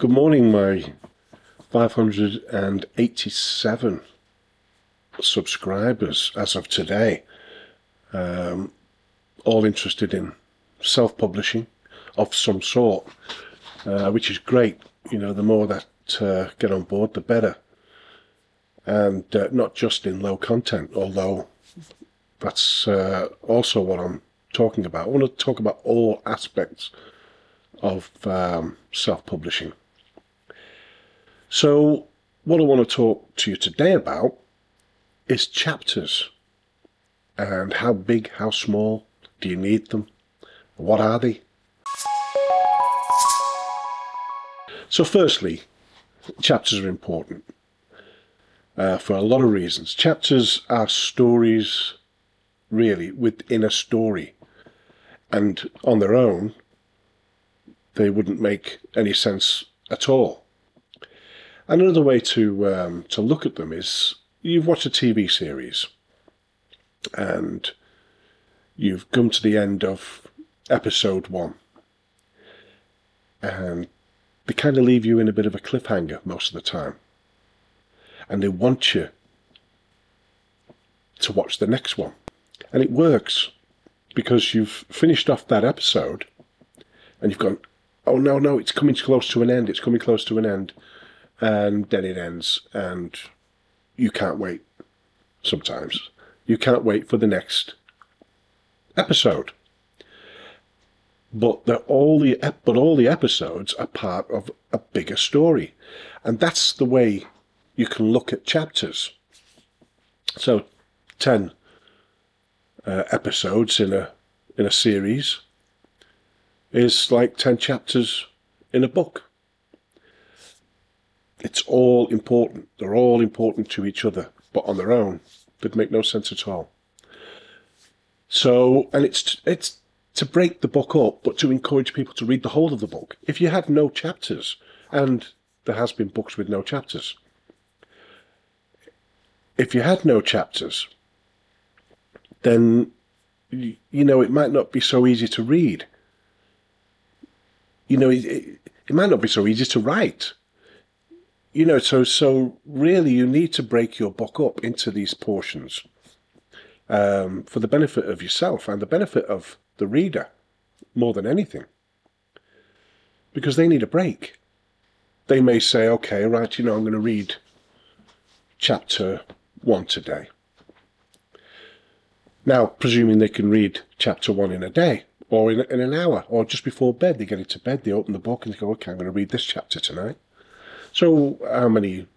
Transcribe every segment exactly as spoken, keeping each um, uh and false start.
Good morning, my five hundred eighty-seven subscribers as of today, um, all interested in self-publishing of some sort, uh, which is great. You know, the more that uh, get on board, the better, and uh, not just in low content, although that's uh, also what I'm talking about. I want to talk about all aspects of um, self-publishing. So what I want to talk to you today about is chapters, and how big, how small, do you need them, what are they? So firstly, chapters are important uh, for a lot of reasons. Chapters are stories really within a story, and on their own they wouldn't make any sense at all. Another way to um, to look at them is you've watched a T V series and you've come to the end of episode one, and they kind of leave you in a bit of a cliffhanger most of the time, and they want you to watch the next one. And it works because you've finished off that episode and you've gone, oh no, no, it's coming close to an end, it's coming close to an end. And then it ends, and you can't wait. Sometimes you can't wait for the next episode, but they're all the but all the episodes are part of a bigger story, and that's the way you can look at chapters. So, ten uh, episodes in a in a series is like ten chapters in a book. It's all important. They're all important to each other, but on their own, they'd make no sense at all. So, and it's it's to break the book up, but to encourage people to read the whole of the book. If you had no chapters, and there has been books with no chapters, if you had no chapters, then, you know, it might not be so easy to read. You know, it, it, it might not be so easy to write. You know, so so really you need to break your book up into these portions um, for the benefit of yourself and the benefit of the reader more than anything, because they need a break. They may say, okay, right, you know, I'm going to read chapter one today. Now, presuming they can read chapter one in a day or in, in an hour, or just before bed, they get into bed, they open the book and they go, okay, I'm going to read this chapter tonight. So how many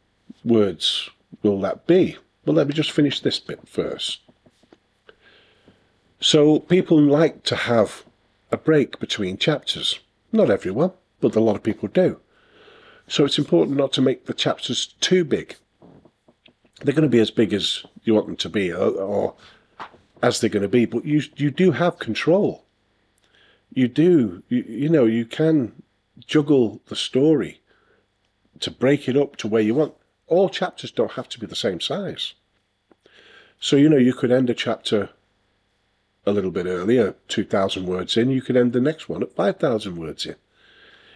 words will that be? Well, let me just finish this bit first. So people like to have a break between chapters. Not everyone, but a lot of people do. So it's important not to make the chapters too big. They're going to be as big as you want them to be, or, or as they're going to be, but you, you do have control. You do, you, you know, you can juggle the story to break it up to where you want. All chapters don't have to be the same size. So, you know, you could end a chapter a little bit earlier, two thousand words in. You could end the next one at five thousand words in.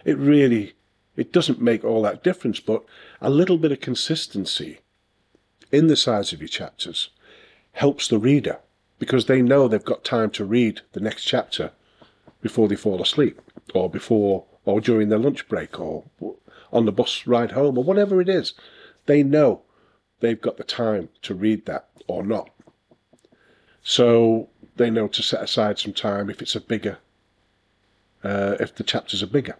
It really, it doesn't make all that difference, but a little bit of consistency in the size of your chapters helps the reader, because they know they've got time to read the next chapter before they fall asleep, or before, or during their lunch break, or on the bus ride home, or whatever it is. They know they've got the time to read that or not. So they know to set aside some time if it's a bigger, uh, if the chapters are bigger.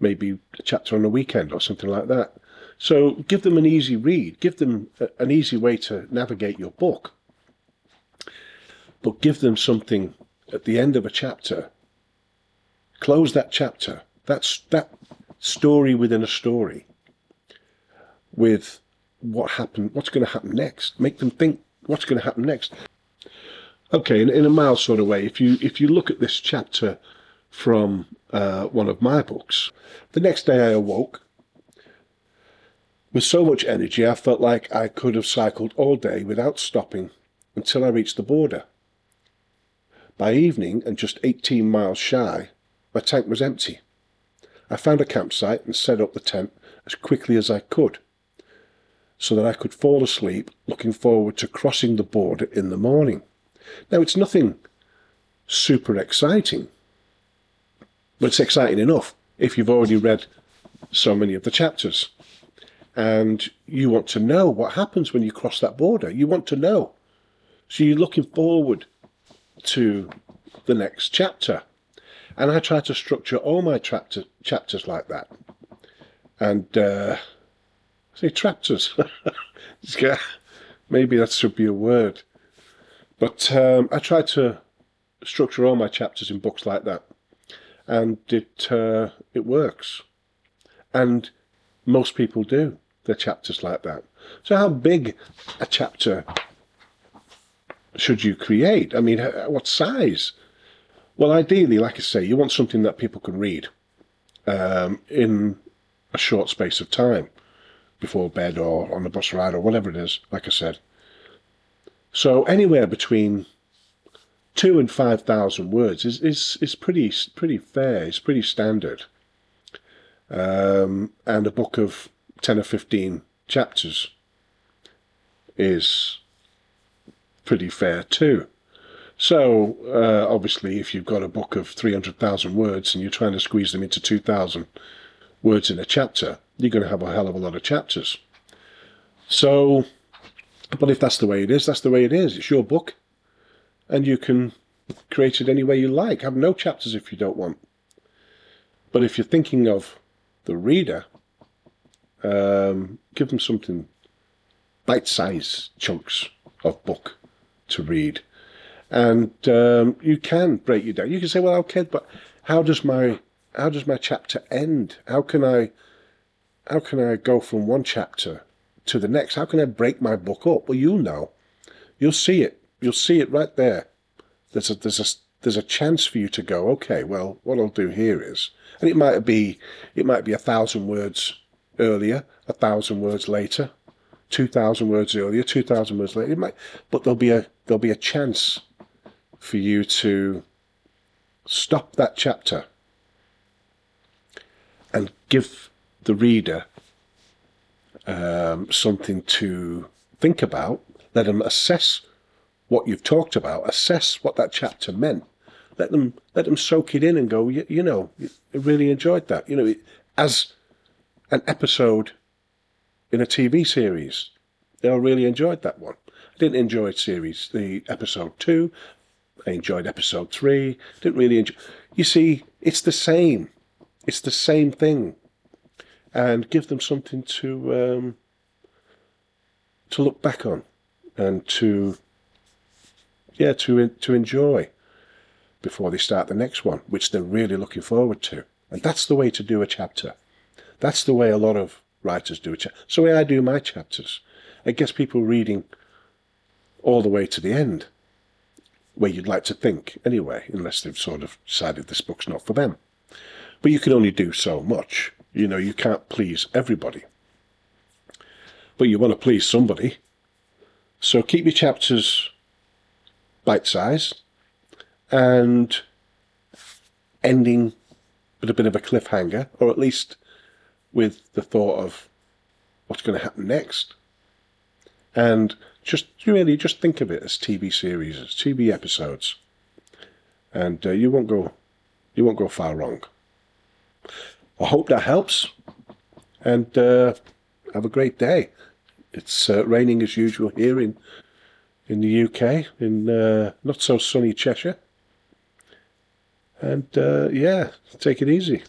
Maybe a chapter on a weekend or something like that. So give them an easy read. Give them a, an easy way to navigate your book. But give them something at the end of a chapter. Close that chapter. That's that story within a story with what happened, what's going to happen next. Make them think what's going to happen next. Okay, in, in a mild sort of way, if you if you look at this chapter from uh, one of my books, the next day I awoke with so much energy I felt like I could have cycled all day without stopping until I reached the border. By evening, and just eighteen miles shy, my tank was empty. I found a campsite and set up the tent as quickly as I could, so that I could fall asleep looking forward to crossing the border in the morning. Now, it's nothing super exciting, but it's exciting enough if you've already read so many of the chapters. And you want to know what happens when you cross that border. You want to know. So you're looking forward to the next chapter. And I try to structure all my chapter, chapters like that. And uh, I say chapters. Maybe that should be a word. But um, I try to structure all my chapters in books like that. And it, uh, it works. And most people do their chapters like that. So how big a chapter should you create? I mean, what size? Well, ideally, like I say, you want something that people can read um, in a short space of time, before bed or on the bus ride or whatever it is, like I said. So anywhere between two and five thousand words is, is, is pretty, pretty fair, it's pretty standard. Um, and a book of ten or fifteen chapters is pretty fair too. So uh, obviously if you've got a book of three hundred thousand words and you're trying to squeeze them into two thousand words in a chapter, you're going to have a hell of a lot of chapters. So, but if that's the way it is, that's the way it is. It's your book and you can create it any way you like. Have no chapters if you don't want. But if you're thinking of the reader, um, give them something bite-sized chunks of book to read. And um, you can break it down. You can say, well, okay, but how does my how does my chapter end? How can I how can I go from one chapter to the next? How can I break my book up? Well, you'll know. You'll see it. You'll see it right there. There's a there's a there's a chance for you to go, okay, well, what I'll do here is, and it might be, it might be a thousand words earlier, a thousand words later, two thousand words earlier, two thousand words later. It might, but there'll be a there'll be a chance for you to stop that chapter and give the reader um, something to think about. Let them assess what you've talked about. Assess what that chapter meant. Let them let them soak it in and go, you, you know, I really enjoyed that. You know, it, as an episode in a T V series, I really enjoyed that one. I didn't enjoy series the episode two. I enjoyed episode three. Didn't really enjoy. You see, it's the same. It's the same thing, and give them something to um, to look back on and to yeah to to enjoy before they start the next one, which they're really looking forward to. And that's the way to do a chapter. That's the way a lot of writers do a chapter. It's the way I do my chapters. It gets people reading all the way to the end, where you'd like to think anyway, unless they've sort of decided this book's not for them. But you can only do so much. You know, you can't please everybody. But you want to please somebody. So keep your chapters bite-sized, and ending with a bit of a cliffhanger, or at least with the thought of what's going to happen next. And just really just think of it as T V series, as T V episodes, and uh, you won't go you won't go far wrong. I hope that helps, and uh, have a great day. It's uh, raining as usual here in in the U K, in uh, not so sunny Cheshire. And, uh, yeah, take it easy.